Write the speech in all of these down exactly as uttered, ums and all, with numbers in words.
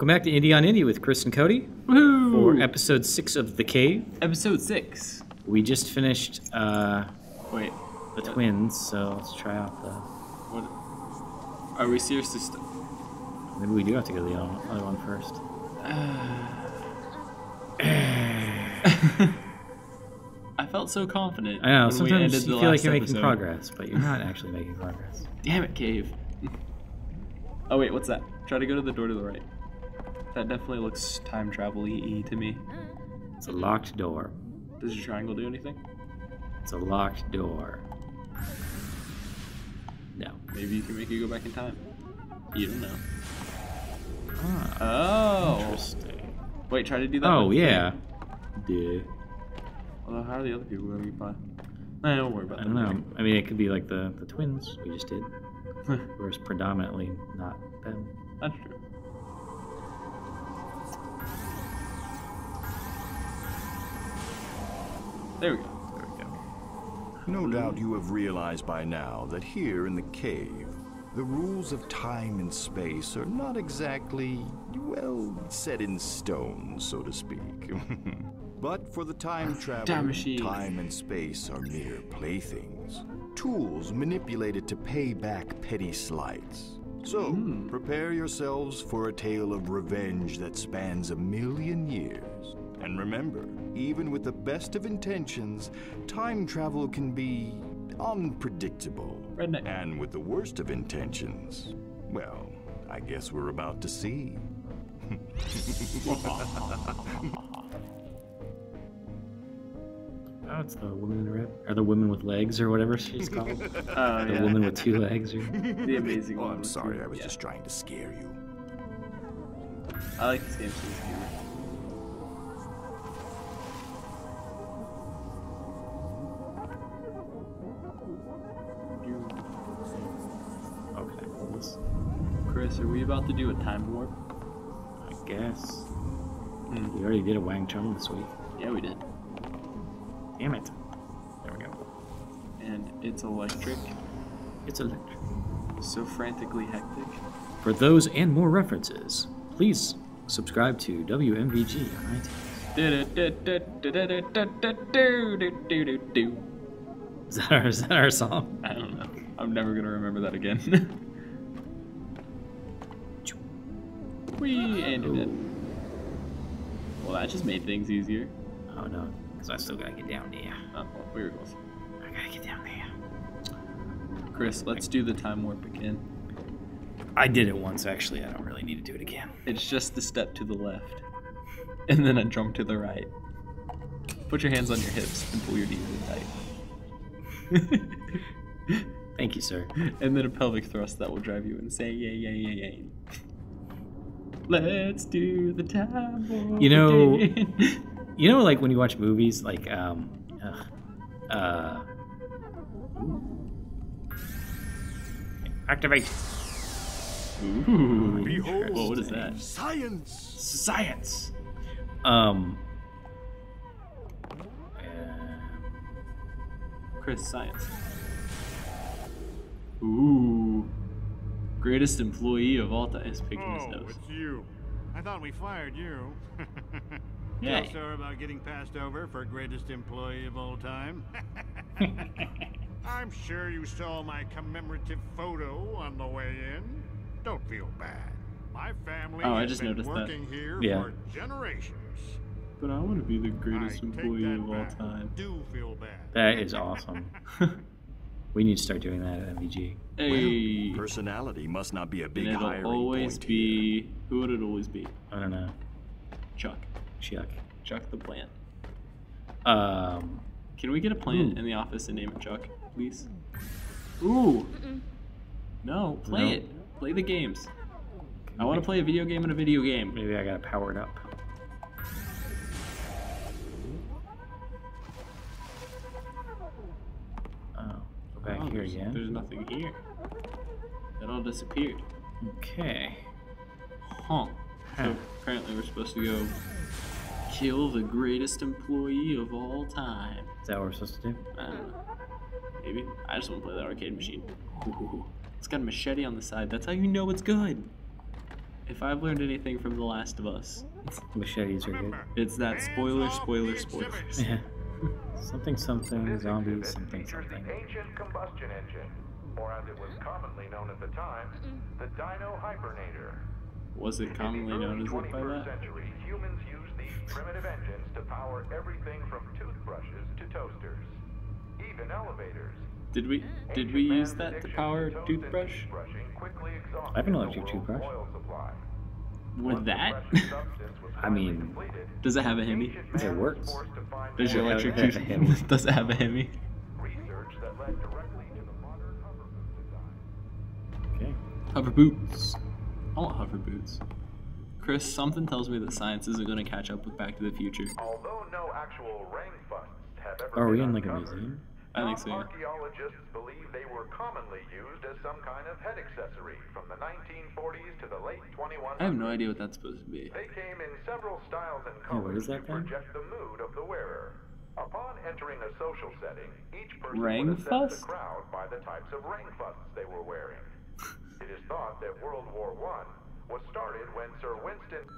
Welcome back to Indie on Indie with Chris and Cody. Woohoo! For episode six of The Cave. Episode six. We just finished uh, Wait, the what? Twins, so let's try out the... What? Are we seriously st Maybe we do have to go to the other one first. Uh... I felt so confident. I know, when sometimes we ended you the feel last like you're episode. making progress, but you're not actually making progress. Damn it, Cave. Oh wait, what's that? Try to go to the door to the right. That definitely looks time travel-y to me. It's a locked door. Does your triangle do anything? It's a locked door. No. Maybe you can make you go back in time. You don't know. Ah, oh. Interesting. Wait, try to do that. Oh yeah. Thing. Yeah. Although, how are the other people going to get by? I don't worry about that. I don't know. Maybe. I mean, it could be like the, the twins we just did. Whereas predominantly not them. That's true. There we go. There we go. No Ooh. doubt you have realized by now that here in the cave, the rules of time and space are not exactly, well, set in stone, so to speak. But for the time traveler, time and space are mere playthings. Tools manipulated to pay back petty slights. So, mm. prepare yourselves for a tale of revenge that spans a million years. And remember, even with the best of intentions, time travel can be unpredictable. Redneck. And with the worst of intentions, well, I guess we're about to see. Oh, it's the woman in the red, or the woman with legs, or whatever she's called. uh, the yeah. woman with two legs, or the amazing. Oh, I'm sorry, two. I was yeah. just trying to scare you. I like this game, so it's scary. Okay, Chris, are we about to do a time warp? I guess. Mm. We already did a Wang Chung this week. Yeah, we did. Damn it. There we go. And it's electric. It's electric. So frantically hectic. For those and more references, please subscribe to W M V G on iTunes. Is that our, is that our song? I don't know. I'm never going to remember that again. Whee! And you're dead. Well, that just made things easier. Oh, no. Because I still gotta get down there. Oh, we were close. I gotta get down there. Chris, let's do the time warp again. I did it once, actually. I don't really need to do it again. It's just the step to the left, and then a jump to the right. Put your hands on your hips and pull your knees in tight. Thank you, sir. And then a pelvic thrust that will drive you insane. Yeah, yeah, yeah, yeah. Let's do the time warp. You know. Again. You know, like when you watch movies, like um, ugh, uh, activate. Ooh, behold! What is that? Science. Science. Um. Uh, Chris, science. Ooh. Greatest employee of all time is picking his nose. Oh, it's you. I thought we fired you. Yeah. No, sir, about getting passed over for greatest employee of all time. I'm sure you saw my commemorative photo on the way in. Don't feel bad. My family oh, has I just been noticed working that. here yeah. for generations. But I want to be the greatest I employee of all time. Do feel bad. That is awesome. We need to start doing that at M V G. Hey. Well, personality must not be a big hiring point. It'll always be. Here. Who would it always be? I don't know. Chuck. Chuck. Chuck the plant. Um, Can we get a plant ooh. in the office and name it Chuck, please? Ooh. Mm-mm. No, play no. it. Play the games. I want to play a video game and a video game. Maybe I gotta power it up. Oh, go back oh, here there's, again. There's nothing here. It all disappeared. Okay. Huh. huh. So apparently we're supposed to go... kill the greatest employee of all time. Is that what we're supposed to do? I don't know. Maybe. I just want to play that arcade machine. Ooh. It's got a machete on the side. That's how you know it's good. If I've learned anything from The Last of Us, it's, machetes are good. It's that spoiler, spoiler, spoilers. Yeah. Something, something, zombies, something, something. The ancient combustion engine, or as it was commonly known at the time, the Dino Hibernator. Was it commonly known as it by that? Century, humans used these primitive engines to power everything from toothbrushes to toasters, even elevators. Did we did we use that to power a toothbrush? I have an electric toothbrush. With that? I mean, does it have a Hemi? It works. Does your electric toothbrush? Does it have a Hemi? Okay. Hover boots. I want hover boots. Chris, something tells me that science isn't going to catch up with Back to the Future. Although no actual rain busts have ever been. Are we in like a museum? I think so. Archaeologists believe they were commonly used as some kind of head accessory from the nineteen forties to the late twenty-first century. I have no idea what that's supposed to be. They came in several styles and colors oh, to project the mood of the wearer. Upon entering a social setting, each person would assess the crowd by the types of ringfusts they were wearing. It is thought that World War One was started when Sir Winston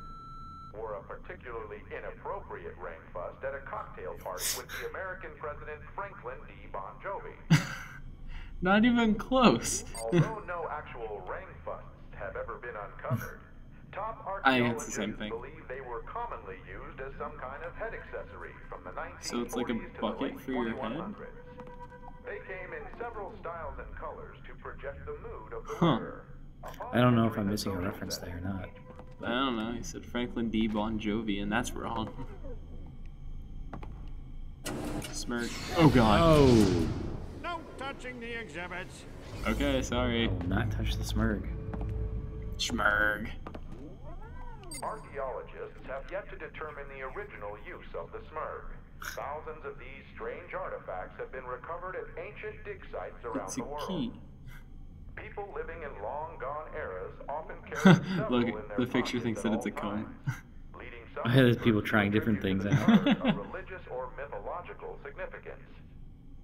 wore a particularly inappropriate ringfust at a cocktail party with the American President Franklin D. Bon Jovi. Not even close. Although no actual ringfusts have ever been uncovered, top archaeologists the believe they were commonly used as some kind of head accessory from the nineteen forties so it's like a bucket for your head? They came in several styles and colors to project the mood of the huh. Wearer. I don't know if I'm missing a reference there or not. I don't know, he said Franklin D. Bon Jovi, and that's wrong. Smirk. Oh god. Oh. No touching the exhibits. Okay, sorry. I will not touch the smirk. Smirk. Archaeologists have yet to determine the original use of the smirk. Thousands of these strange artifacts have been recovered at ancient dig sites around the world. It's a key. People living in long gone eras often carry look, in their the picture thinks that it's a comb. I there's people trying different things out. Religious or mythological significance.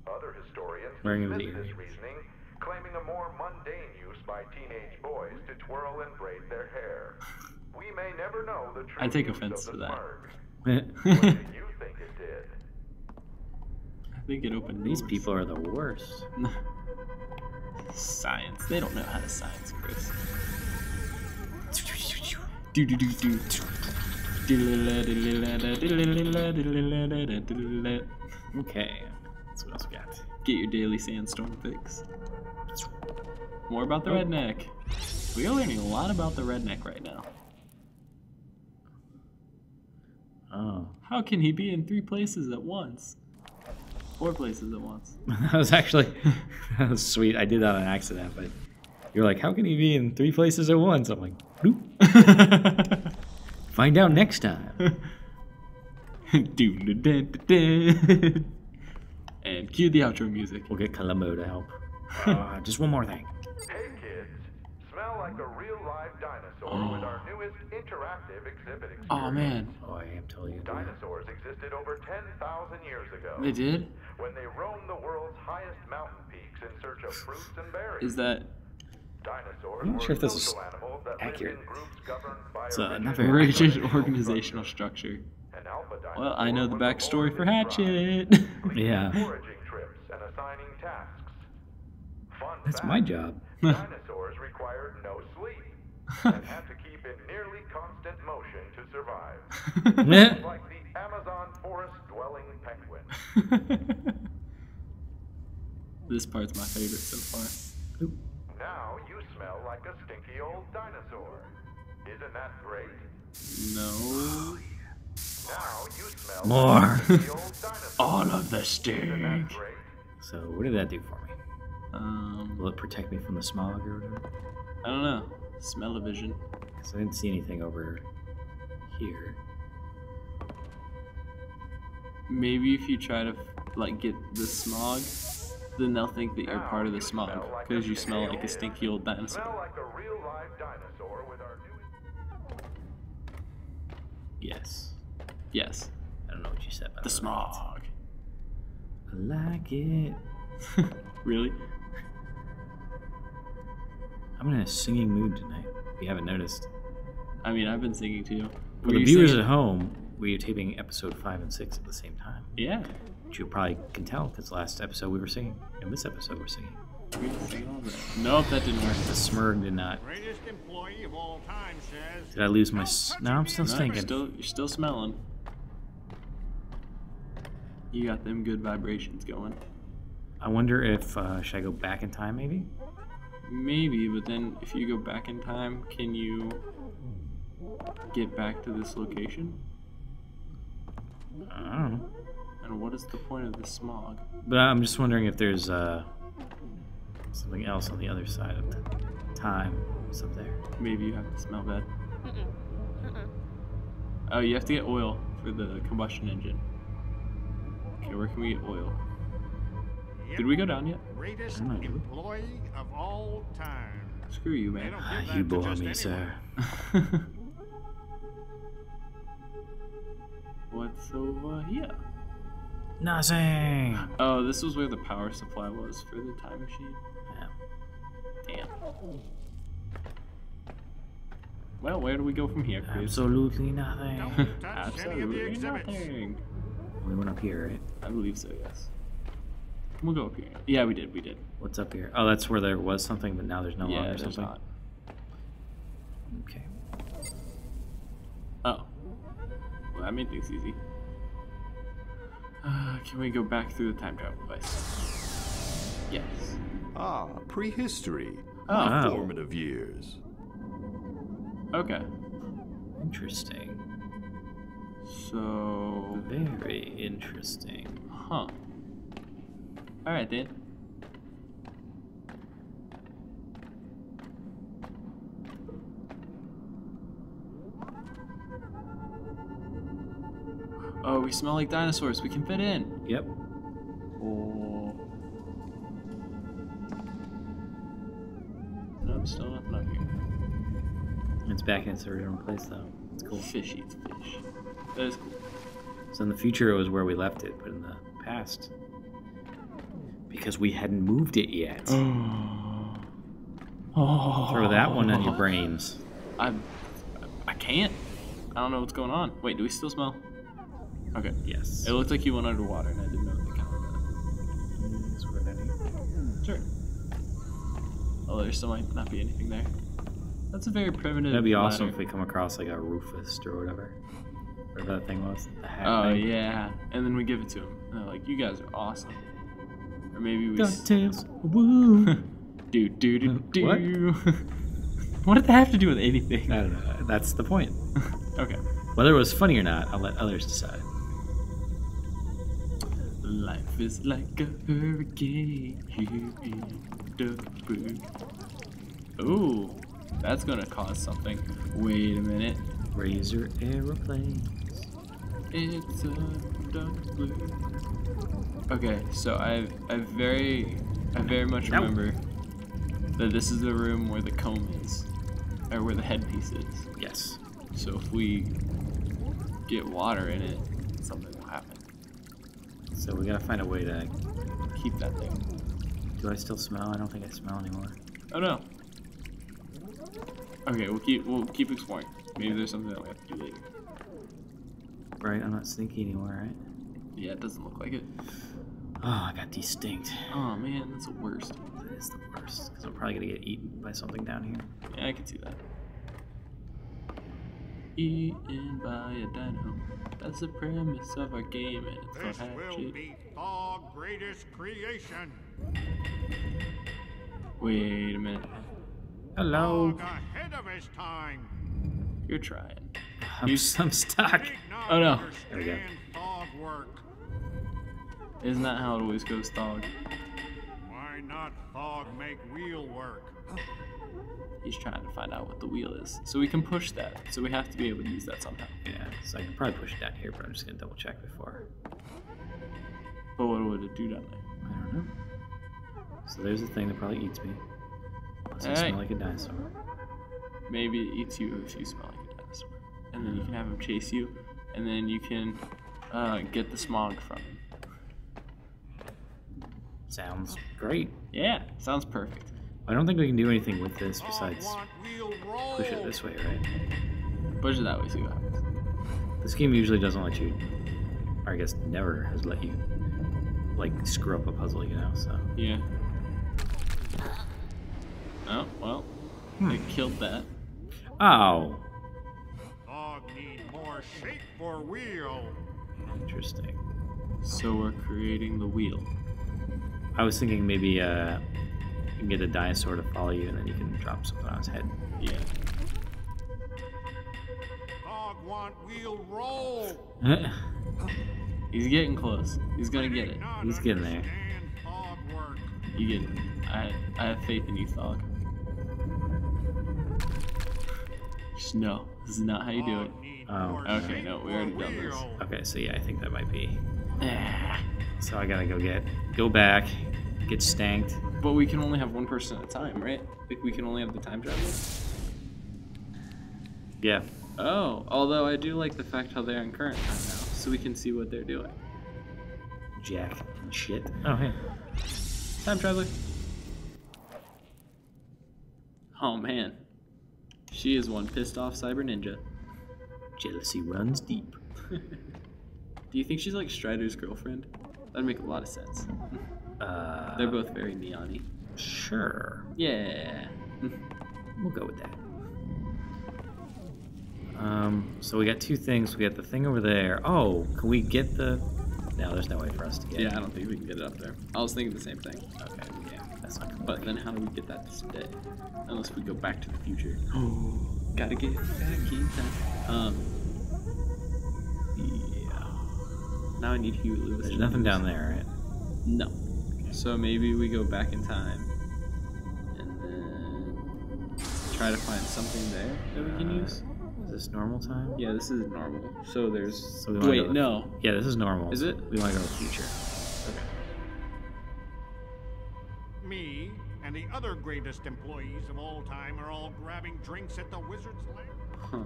Other historians dismiss this reasoning, claiming a more mundane use by teenage boys to twirl and braid their hair. We may never know the truth. I take offense to that. What do you think it did? I think it opened. These doors. People are the worst. Science. They don't know how to science, Chris. Do do do do. Okay, that's what else we got. Get your daily sandstorm fix. More about the oh. redneck. We are learning a lot about the redneck right now. Oh. How can he be in three places at once? Four places at once. That was actually that was sweet. I did that on accident, but you're like, how can he be in three places at once? I'm like, bloop. Find out next time. And cue the outro music. We'll get Columbo to help. Uh, just one more thing. Hey kids, smell like a real live dinosaur oh. with our newest interactive exhibit experience. Oh man. Oh, I am totally into that. Dinosaurs existed over ten thousand years ago. They did? When they roamed the world's highest mountain peaks in search of fruits and berries. Is that... Dinosaurs I'm not sure if this is accurate. It's uh, another rigid organizational structure. Well, I know the backstory for Hatchet. Yeah. That's my job. Dinosaurs required no sleep and had to keep in nearly constant motion to survive. Like the Amazon forest-dwelling penguin. This part's my favorite so far. Oop. Now you smell like a stinky old dinosaur. Isn't that great? No. Now you smell more. Like a stinky old dinosaur. All of the stink. So what did that do for me? Um, Will it protect me from the smog or whatever? I don't know. Smell-o-vision. Because I didn't see anything over here. Maybe if you try to like get the smog, then they'll think that you're part of the smog because you smell like a stinky old dinosaur. Yes. Yes. I don't know what you said about the smog. I like it. Really? I'm in a singing mood tonight, if you haven't noticed. I mean, I've been singing too. For the viewers singing? At home, we are taping episode five and six at the same time. Yeah. Which you probably can tell because last episode we were singing, and this episode we're singing. We didn't sing all that. Nope, that didn't work. The smirk did not. Greatest employee of all time says. Did I lose my? S no, I'm still no, stinking. You're still, you're still smelling. You got them good vibrations going. I wonder if uh, should I go back in time, maybe? Maybe, but then if you go back in time, can you get back to this location? I don't know. And what is the point of the smog? But I'm just wondering if there's uh, something else on the other side of time. What's up there? Maybe you have to smell bad. Mm-mm. Mm-mm. Oh, you have to get oil for the combustion engine. Okay, where can we get oil? Did we go down yet? Greatest employee of all time. Screw you, man. Uh, you bore me, sir. What's over here? Nothing. Oh, this was where the power supply was for the time machine. Yeah. Damn. Well, where do we go from here, Chris? Absolutely nothing. Absolutely nothing. We went up here, right? I believe so, yes. We'll go up here. Yeah, we did. We did. What's up here? Oh, that's where there was something, but now there's no yeah, longer something. Not. Okay. Oh. Well, that made things easy. Uh, can we go back through the time travel device? Yes. Ah, prehistory. Oh. Oh. Formative years. Okay. Interesting. So. Very interesting. Huh. Alright then. Oh, we smell like dinosaurs. We can fit in. Yep. Oh. No, I'm still nothing up here. It's back in its original place, though. It's cool. Fish eats fish. That is cool. So in the future, it was where we left it, but in the past. Because we hadn't moved it yet. Oh. Oh. Throw that one on your brains. I, I can't. I don't know what's going on. Wait, do we still smell? Okay. Yes. It looked like you went underwater, and I didn't know what they counted. Sure. Oh, there still might not be anything there. That's a very primitive. That'd be ladder. Awesome if we come across like a Rufus or whatever. Whatever that thing was. The hat oh thing. Yeah. And then we give it to him. And they're like, "You guys are awesome." Or maybe we DuckTales. Woo. do do do do. What? What did that have to do with anything? I don't know. That's the point. Okay. Whether it was funny or not, I'll let others decide. Life is like a hurricane here in Duckburg. Ooh, that's gonna cause something. Wait a minute. Razor aeroplanes. It's a Duckburg. Okay, so I I very I very much remember that this is the room where the comb is, or where the headpiece is. Yes. So if we get water in it, something will happen. So we gotta find a way to keep that thing. Do I still smell? I don't think I smell anymore. Oh no. Okay, we'll keep we'll keep exploring. Maybe there's something that we have to do later. Right, I'm not stinky anymore, right? Yeah, it doesn't look like it. Oh, I got destinked. Oh man, that's the worst. That is the worst, because I'm probably gonna get eaten by something down here. Yeah, I can see that. Eaten by a dino. That's the premise of our game, and it's called Hatchet. This will be Thog's greatest creation. Wait a minute. Hello. Thog ahead of his time. You're trying. I'm, I'm stuck. Oh no. There we go. Isn't that how it always goes, Thog? Why not Thog make wheel work? He's trying to find out what the wheel is. So we can push that. So we have to be able to use that somehow. Yeah, so I can probably push it down here, but I'm just going to double check before. But what would it do down there? I don't know. So there's the thing that probably eats me. Unless I smell like a dinosaur. Maybe it eats you if you smell like a dinosaur. And then you can have him chase you. And then you can uh, get the smog from him. Sounds great. Yeah, sounds perfect. I don't think we can do anything with this besides push it this way, right? Push it that way, see what happens. This game usually doesn't let you, or I guess never has let you, like, screw up a puzzle, you know, so. Yeah. Oh, well, hmm. I killed that. Ow. Dog need more shape for wheel. Interesting. So we're creating the wheel. I was thinking maybe uh, you can get a dinosaur to follow you and then you can drop something on his head. Yeah. Dog want wheel roll. He's getting close. He's gonna get it. He's getting there. You get it. I, I have faith in you, Thog. No, this is not how you do it. Um, okay, no, we already done this. Okay, so yeah, I think that might be. So I gotta go get, go back, get stanked. But we can only have one person at a time, right? Like we can only have the time travel. Yeah. Oh, although I do like the fact how they're in current time now, so we can see what they're doing. Jack shit. Oh hey, time traveler. Oh man. She is one pissed off cyber ninja. Jealousy runs deep. Do you think she's like Strider's girlfriend? That'd make a lot of sense. Uh, They're both very neon-y. Sure. Yeah. We'll go with that. Um, so we got two things. We got the thing over there. Oh, can we get the... No, there's no way for us to get it. Yeah, I don't think we can get it up there. I was thinking the same thing. Okay, yeah. That's not but then how do we get that today? Unless we go back to the future. Oh, gotta get it. Gotta get that. Um, yeah. Now I need Huey Lewis. There's nothing down there, right? No. Okay. So maybe we go back in time and then try to find something there that we can uh, use. Is this normal time? Yeah, this is normal. So there's. So we Wait, no. Yeah, this is normal. Is it? We want to go to the future. Okay. Me and the other greatest employees of all time are all grabbing drinks at the wizard's lair. Huh.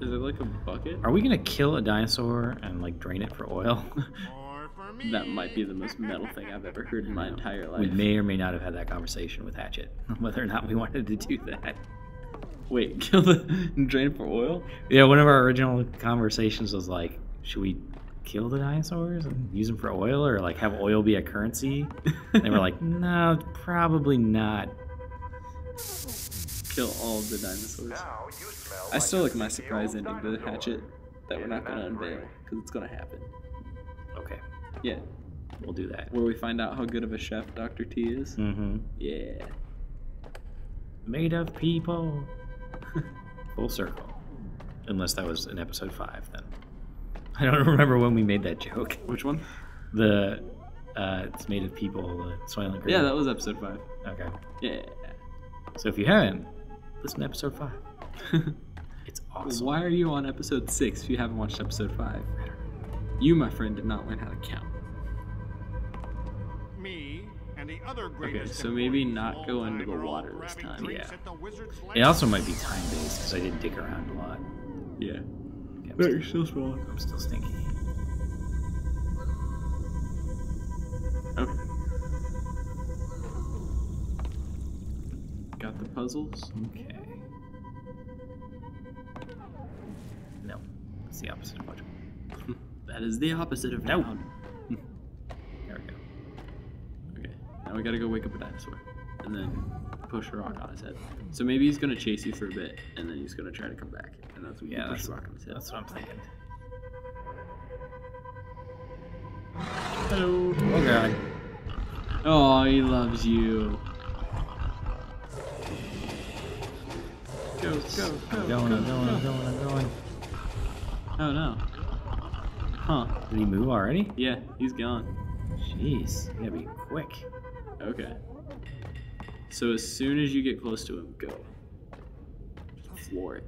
Is it like a bucket? Are we gonna kill a dinosaur and like drain it for oil? Or for me. That might be the most metal thing I've ever heard in my entire life. We may or may not have had that conversation with Hatchet, whether or not we wanted to do that. Wait, kill the and drain it for oil? Yeah, one of our original conversations was like, should we kill the dinosaurs and use them for oil, or like have oil be a currency? And they were like, no, probably not. Kill all of the dinosaurs. I still like my surprise ending to the Hatchet that we're not going to unveil because it's going to happen. Okay. Yeah. We'll do that. Where we find out how good of a chef Doctor T is. Mm-hmm. Yeah. Made of people. Full circle. Unless that was in episode five then. I don't remember when we made that joke. Which one? The, uh, it's made of people, uh, Soylent Green. Yeah, that was episode five. Okay. Yeah. So if you haven't, listen to episode five. It's awesome. Why are you on episode six if you haven't watched episode five? I don't know. You, my friend, did not learn how to count. Me and the other greatest. Okay, so maybe not go into the water this time. Yeah. It also might be time-based because I did dig around a lot. Yeah. But you're still small. I'm still stinky. Okay. Got the puzzles? Okay. No. That's the opposite of what. That is the opposite of no. There we go. Okay. Now we gotta go wake up a dinosaur. And then push a rock on his head. So maybe he's gonna chase you for a bit, and then he's gonna try to come back. And that's what yeah, push a rock on his head. That's what I'm thinking. Hello. Oh god. Oh, he loves you. Go, go, go. I'm going, I'm going, I'm going, I'm going. Oh no. Huh. Did he move already? Yeah, he's gone. Jeez, you gotta be quick. Okay. So as soon as you get close to him, go. Floor it.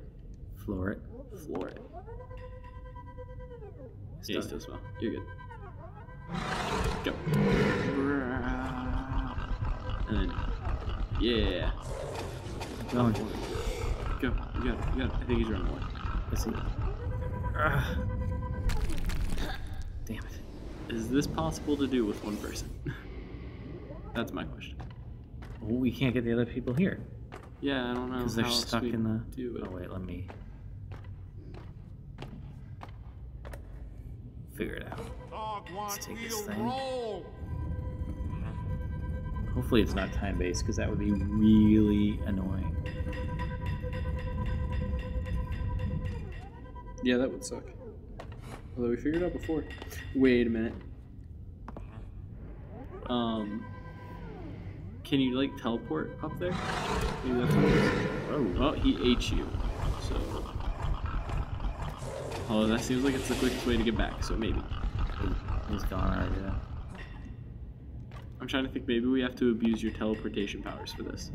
Floor it. Floor it. Stay still small. You're good. Go. And then, yeah. Go. Go. You got it. You got it. I think he's running away. Let's see. Damn it. Is this possible to do with one person? That's my question. We can't get the other people here. Yeah, I don't know. Because they're stuck in the. Oh wait, let me. figure it out. Let's take this thing. Hopefully it's not time-based, because that would be really annoying. Yeah, that would suck. Although we figured it out before. Wait a minute. Um... Can you, like, teleport up there? Maybe that's what it is. Oh. Oh, he ate you. So... Oh, that seems like it's the quickest way to get back, so maybe. He's gone already, yeah. I'm trying to think, maybe we have to abuse your teleportation powers for this.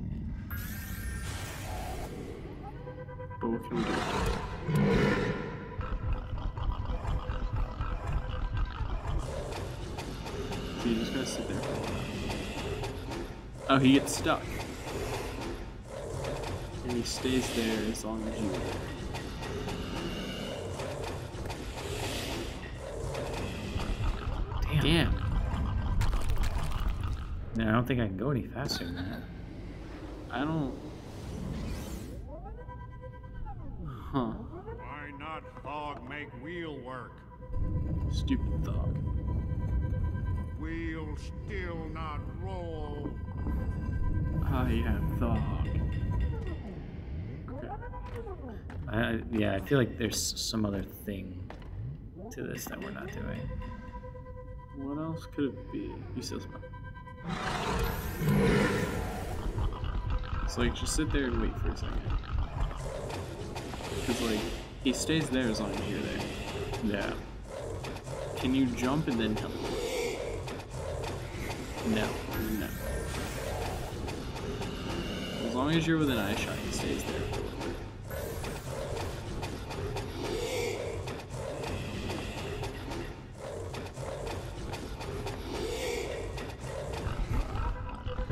But what can we do? So you just gotta sit there. Oh, he gets stuck. And he stays there as long as you are there. Damn. No, I don't think I can go any faster than that. I don't. Huh. Why not Thog make wheel work? Stupid Thog. Wheel still not roll. I am Thog. Okay. I, yeah, I feel like there's some other thing to this that we're not doing. What else could it be? You still smart. So like, just sit there and wait for a second. Cause like, he stays there as long as you're there. Yeah. Can you jump and then teleport? No. No. As long as you're within eye shot, he stays there.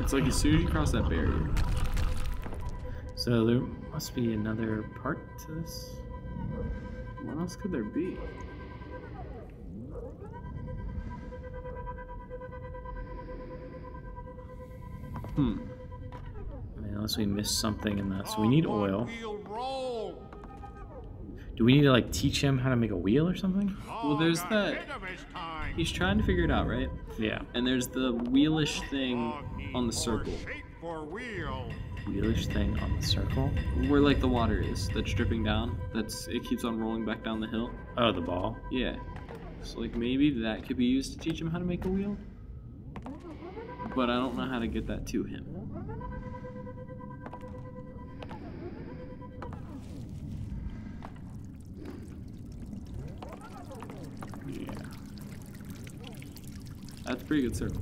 It's like as soon as you cross that barrier. So there must be another part to this. What else could there be? Hmm. I mean, unless we missed something in that. So we need oil. Do we need to like teach him how to make a wheel or something? Well, there's that. He's trying to figure it out, right? Yeah. And there's the wheelish thing on the circle. Wheelish thing on the circle? Where like the water is that's dripping down. That's it keeps on rolling back down the hill. Oh, the ball? Yeah. So like maybe that could be used to teach him how to make a wheel. But I don't know how to get that to him. That's a pretty good circle.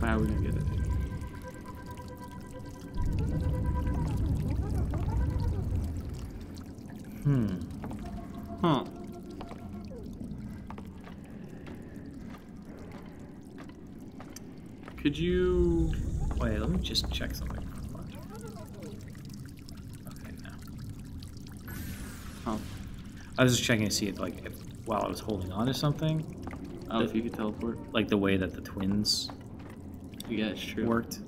But how are we gonna get it? Hmm. Huh. Could you... Wait, let me just check something. Okay, no. Huh. I was just checking to see if, like, if, while I was holding on to something... Oh, the, if you could teleport. Like the way that the twins yeah, it's true. worked.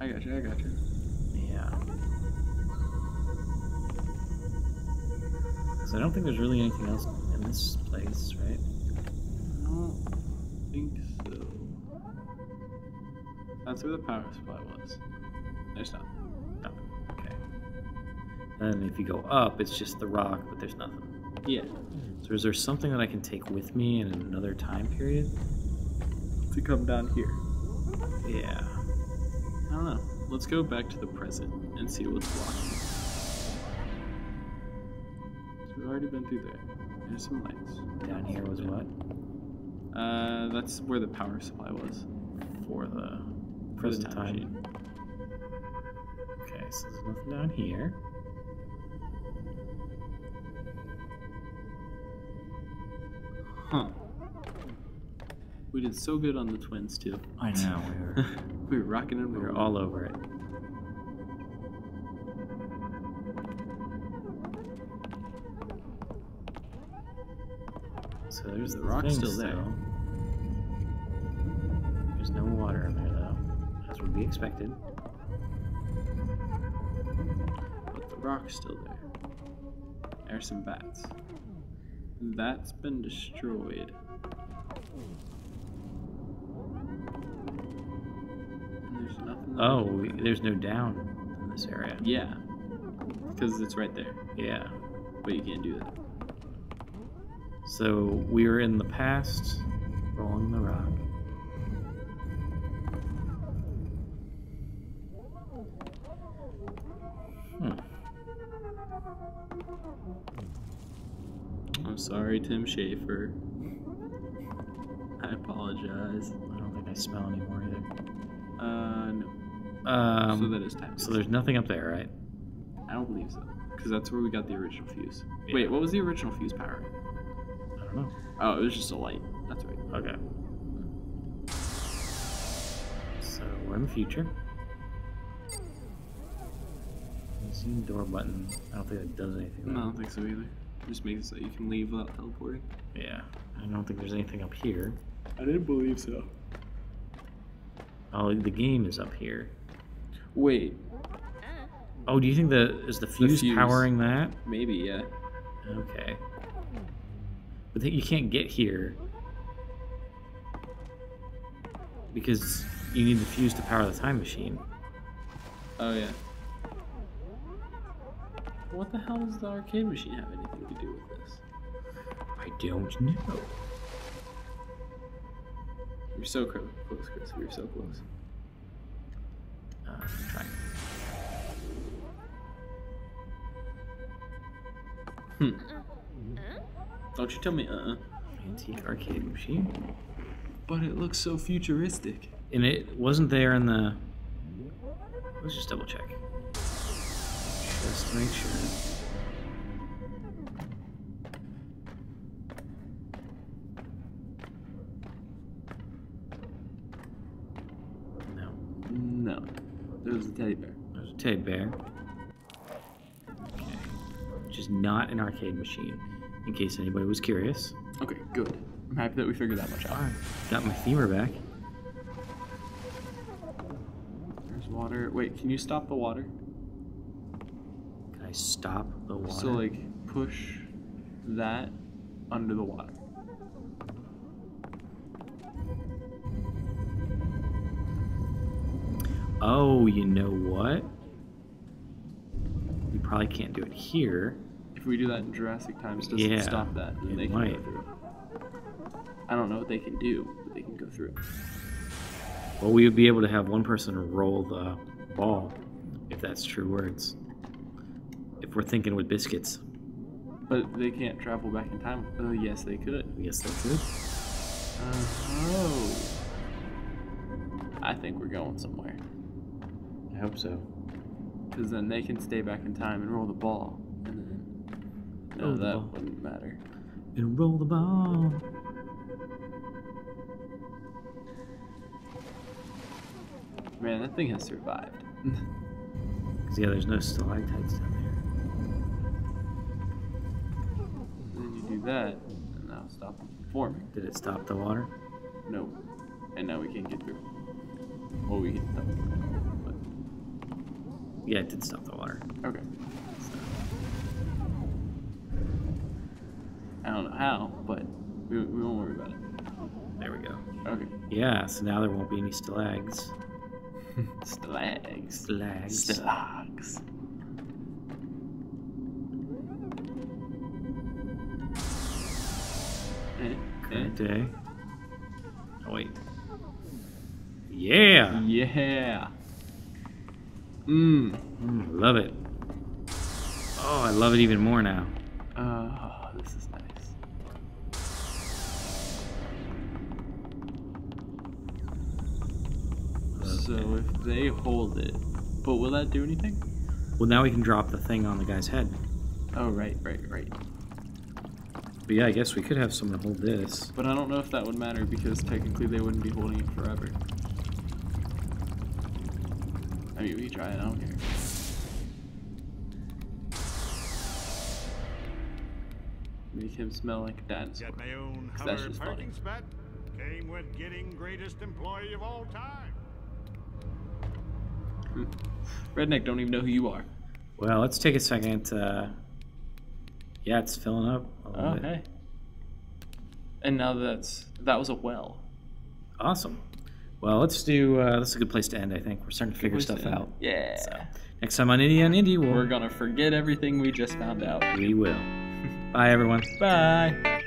I got you, I got you. Yeah. Because I don't think there's really anything else in this place, right? I don't think so. That's where the power supply was. There's not. Nothing. Okay. And if you go up, it's just the rock, but there's nothing. Yeah. So is there something that I can take with me in another time period? To come down here. Yeah. I don't know. Let's go back to the present and see what's blocking. So we've already been through there. There's some lights. Down here was what? Uh, that's where the power supply was. For the present time sheet. Okay, so there's nothing down here. Huh. We did so good on the twins, too. I know, we were. we were rocking and we were all over it. So there's the rock still there. Though. There's no water in there, though, as would be expected. But the rock's still there. There's some bats. That's been destroyed. And there's nothing. Oh, there's no down in this area. Yeah. Because it's right there. Yeah. But you can't do that. So we're in the past, rolling the rock. I'm sorry, Tim Schaefer. I apologize. I don't think I smell anymore either. Uh, no. Um, so that is time. So there's nothing up there, right? I don't believe so. Because that's where we got the original fuse. Yeah. Wait, what was the original fuse power? I don't know. Oh, it was just a light. That's right. Okay. So we're in the future. Zoom door button. I don't think that does anything. No, I don't think so either. Just makes it so you can leave without teleporting. Yeah. I don't think there's anything up here. I didn't believe so. Oh, the game is up here. Wait. Oh, do you think the is the fuse, the fuse. powering that? Maybe, yeah. Okay. But you can't get here because you need the fuse to power the time machine. Oh yeah. What the hell does the arcade machine have anything to do with this? I don't know. We were so close, Chris. We were so close. Uh, I'm trying. Hmm. Don't you tell me, uh-uh. Antique arcade machine? But it looks so futuristic. And it wasn't there in the... Let's just double check. Just to make sure. No. No. There was a teddy bear. There was a teddy bear. Okay. Which is not an arcade machine, in case anybody was curious. Okay, good. I'm happy that we figured that much out. Alright. Got my femur back. There's water. Wait, can you stop the water? Stop the water. So, like, push that under the water. Oh, you know what? You probably can't do it here. If we do that in Jurassic Times, doesn't yeah, stop that, and they might. can go through. I don't know what they can do, but they can go through. Well, we would be able to have one person roll the ball, if that's true words. If we're thinking with biscuits. But they can't travel back in time. Oh, yes, they could. Yes, they could. Uh, oh. I think we're going somewhere. I hope so. Because then they can stay back in time and roll the ball. And then, no, that wouldn't matter. And roll the ball. Man, that thing has survived. Because, yeah, there's no stalactites down there. That and that'll stop them from forming. Did it stop the water? No. And now we can't get through. Well, we can stop the water, but... Yeah, it did stop the water. Okay. So. I don't know how, but we, we won't worry about it. There we go. Okay. Yeah, so now there won't be any stalags. Stalags. Stalags. Stalags. Current day. Oh, wait. Yeah! Yeah! Mmm. Mm, love it. Oh, I love it even more now. Uh, oh, this is nice. Okay. So if they hold it, but will that do anything? Well, now we can drop the thing on the guy's head. Oh, right, right, right. But yeah, I guess we could have someone hold this. But I don't know if that would matter because technically they wouldn't be holding it forever. I mean, we try it, I don't care. Make him smell like a dinosaur. Got my own that's just funny. Spot came with getting greatest employee of all time. Hmm. Redneck don't even know who you are. Well, let's take a second. Uh... Yeah, it's filling up. Oh, hey. And now that's that was a well. Awesome. Well, let's do. Uh, that's a good place to end. I think we're starting to figure stuff out. Yeah. So, next time on Indie on Indie, we'll... we're gonna forget everything we just found out. We will. Bye, everyone. Bye.